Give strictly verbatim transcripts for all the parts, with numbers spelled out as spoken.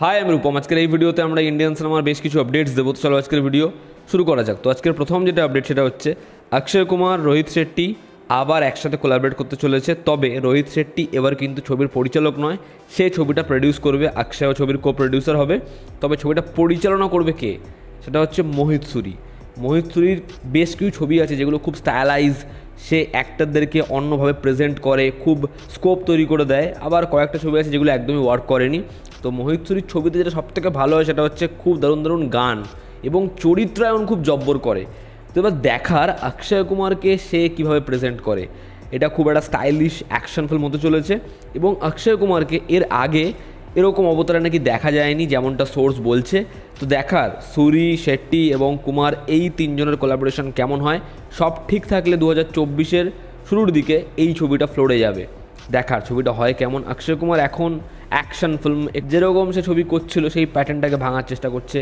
हाय आमी रूपम आजकल এই ভিডিওতে আমরা ইন্ডিয়ান সিনেমার বেশ কিছু আপডেটস দেব। তো চলো আজকের ভিডিও শুরু করা যাক। তো আজকের প্রথম যেটা আপডেট সেটা হচ্ছে অক্ষয় কুমার রোহিত শেট্টি আবার একসাথে কোলাবরেট করতে চলেছে। তবে রোহিত শেট্টি এবার কিন্তু ছবির পরিচালক নয়, সে ছবিটা প্রোডিউস করবে। অক্ষয় ছবির কো প্রোডিউসার হবে, তবে ছবিটা পরিচালনা করবে কে সেটা হচ্ছে মোহিত সুরি। মোহিত সুরির বেশ কিছু ছবি আছে যেগুলো খুব স্টাইলাইজ, সে অ্যাক্টরদেরকে অন্যভাবে প্রেজেন্ট করে, খুব স্কোপ তৈরি করে দেয়। আবার কয়েকটা ছবি আছে যেগুলো একদমই ওয়ার্ক করেনি। তো মোহিত সুরির ছবিতে যেটা সবথেকে ভালো হয় সেটা হচ্ছে খুব দারুণ দারুণ গান এবং চরিত্রায়ন খুব জব্বর করে। তো এবার দেখার অক্ষয় কুমারকে সে কীভাবে প্রেজেন্ট করে। এটা খুব একটা স্টাইলিশ অ্যাকশন ফিল্ম হতে চলেছে এবং অক্ষয় কুমারকে এর আগে এরকম অবতারে নাকি দেখা যায়নি যেমনটা সোর্স বলছে। তো দেখার সুরি, শেট্টি এবং কুমার এই তিনজনের কোলাবোরেশন কেমন হয়। সব ঠিক থাকলে দু হাজার চব্বিশের শুরুর দিকে এই ছবিটা ফ্লোরে যাবে। দেখার ছবিটা হয় কেমন। অক্ষয় কুমার এখন অ্যাকশন ফিল্ম যেরকম সে ছবি করছিল সেই প্যাটার্নটাকে ভাঙার চেষ্টা করছে,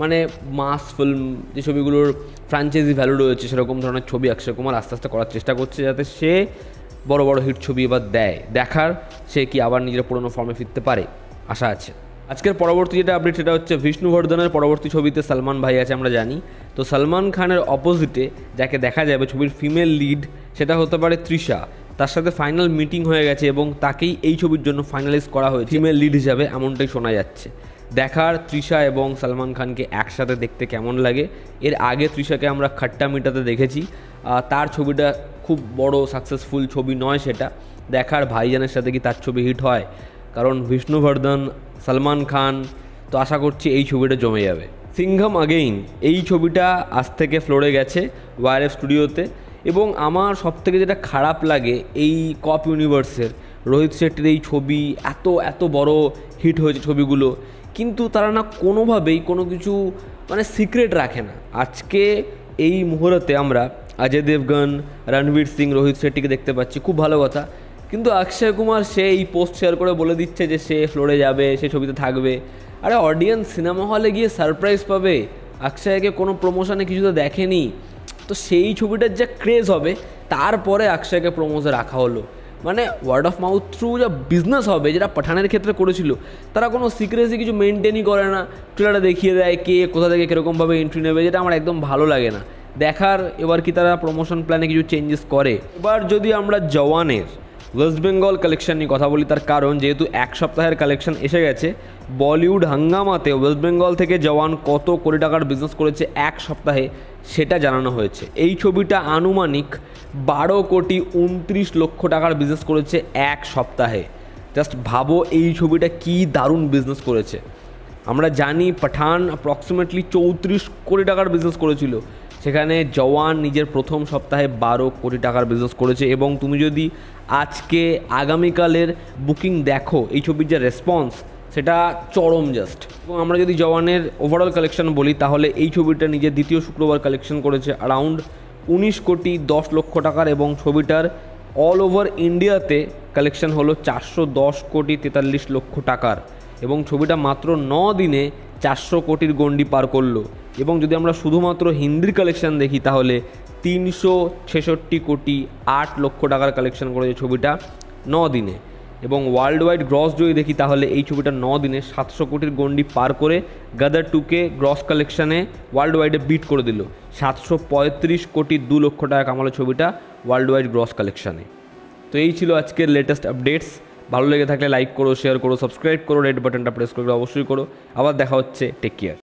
মানে মাস ফিল্ম যে ছবিগুলোর ফ্র্যাঞ্চাইজি ভ্যালু রয়েছে সেরকম ধরনের ছবি অক্ষয় কুমার আস্তে আস্তে করার চেষ্টা করছে যাতে সে বড় বড় হিট ছবি এবার দেয়। দেখার সে কি আবার নিজের পুরনো ফর্মে ফিরতে পারে, আশা আছে। আজকের পরবর্তী যেটা আপডেট সেটা হচ্ছে বিষ্ণু বর্ধনের পরবর্তী ছবিতে সালমান ভাই আছে, আমরা জানি। তো সালমান খানের অপোজিটে যাকে দেখা যাবে ছবির ফিমেল লিড সেটা হতে পারে তৃষা। তার সাথে ফাইনাল মিটিং হয়ে গেছে এবং তাকেই এই ছবির জন্য ফাইনালাইজ করা হয়েছে ফিমেল লিড হিসাবে, এমনটাই শোনা যাচ্ছে। দেখার তৃষা এবং সালমান খানকে একসাথে দেখতে কেমন লাগে। এর আগে তৃষাকে আমরা খাট্টা মিটাতে দেখেছি, তার ছবিটা খুব বড় সাকসেসফুল ছবি নয় সেটা। দেখার ভাইজানের সাথে কি তার ছবি হিট হয়, কারণ বিষ্ণু বর্ধন, সালমান খান, তো আশা করছি এই ছবিটা জমে যাবে। সিংঘম আগেইন এই ছবিটা আজ থেকে ফ্লোরে গেছে ওয়াই আর এফ স্টুডিওতে। এবং আমার সবথেকে যেটা খারাপ লাগে এই কপ ইউনিভার্সের রোহিত শেট্টির এই ছবি এত এত বড় হিট হয়েছে ছবিগুলো, কিন্তু তারা না কোনোভাবেই কোনো কিছু মানে সিক্রেট রাখে না। আজকে এই মুহূর্তে আমরা অজয় দেবগন, রণবীর সিং, রোহিত শেট্টিকে দেখতে পাচ্ছি, খুব ভালো কথা। কিন্তু অক্ষয় কুমার সে এই পোস্ট শেয়ার করে বলে দিচ্ছে যে সে ফ্লোরে যাবে, সে ছবিতে থাকবে। আরে অডিয়েন্স সিনেমা হলে গিয়ে সারপ্রাইজ পাবে, অক্ষয়কে কোনো প্রমোশনে কিছু তো দেখেনি। তো সেই ছবিটার যা ক্রেজ হবে তারপরে অক্ষয়কে প্রমোশনে রাখা হলো, মানে ওয়ার্ড অফ মাউথ থ্রু যা বিজনেস হবে, যেটা পাঠানের ক্ষেত্রে করেছিল। তারা কোনো সিক্রেসি কিছু মেনটেনই করে না, ট্রেলারে দেখিয়ে দেয় কে কোথা থেকে কীরকমভাবে এন্ট্রি নেবে, যেটা আমার একদম ভালো লাগে না। দেখার এবার কি তারা প্রমোশন প্ল্যানে কিছু চেঞ্জেস করে। এবার যদি আমরা জওয়ানের ওয়েস্ট বেঙ্গল কালেকশন নিয়ে কথা বলি, তার কারণ যেহেতু এক সপ্তাহের কালেকশন এসে গেছে। বলিউড হাঙ্গামাতে ওয়েস্ট বেঙ্গল থেকে জওয়ান কত কোটি টাকার বিজনেস করেছে এক সপ্তাহে সেটা জানানো হয়েছে। এই ছবিটা আনুমানিক বারো কোটি উনত্রিশ লক্ষ টাকার বিজনেস করেছে এক সপ্তাহে। জাস্ট ভাবো এই ছবিটা কি দারুণ বিজনেস করেছে। আমরা জানি পাঠান অ্যাপ্রক্সিমেটলি চৌত্রিশ কোটি টাকার বিজনেস করেছিল, সেখানে জওয়ান নিজের প্রথম সপ্তাহে বারো কোটি টাকার বিজনেস করেছে। এবং তুমি যদি আজকে আগামীকালের বুকিং দেখো এই ছবির যে রেসপন্স সেটা চরম জাস্ট। এবং আমরা যদি জওয়ানের ওভারঅল কালেকশন বলি তাহলে এই ছবিটা নিজের দ্বিতীয় শুক্রবার কালেকশন করেছে অ্যারাউন্ড উনিশ কোটি দশ লক্ষ টাকার। এবং ছবিটার অল ওভার ইন্ডিয়াতে কালেকশন হলো চারশো দশ কোটি তেতাল্লিশ লক্ষ টাকার এবং ছবিটা মাত্র ন দিনে চারশো কোটির গণ্ডি পার করলো। এবং যদি আমরা শুধুমাত্র হিন্দির কালেকশন দেখি তাহলে তিনশো ছেষট্টি কোটি আট লক্ষ টাকার কালেকশন করেছে ছবিটা ন দিনে। এবং ওয়ার্ল্ড ওয়াইড গ্রস যদি দেখি তাহলে এই ছবিটা ন দিনে সাতশো কোটির গণ্ডি পার করে গাদার টুকে গ্রস কালেকশানে ওয়ার্ল্ড ওয়াইডে বিট করে দিল। সাতশো পঁয়ত্রিশ কোটি দু লক্ষ টাকা কামালো ছবিটা ওয়ার্ল্ড ওয়াইড গ্রস কালেকশানে। তো এই ছিল আজকের লেটেস্ট আপডেটস। ভালো লেগে থাকলে লাইক করো, শেয়ার করো, সাবস্ক্রাইব করো, রেড বাটনটা প্রেস করে অবশ্যই করো। আবার দেখা হচ্ছে, টেক কেয়ার।